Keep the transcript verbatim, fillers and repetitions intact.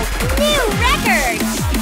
New record!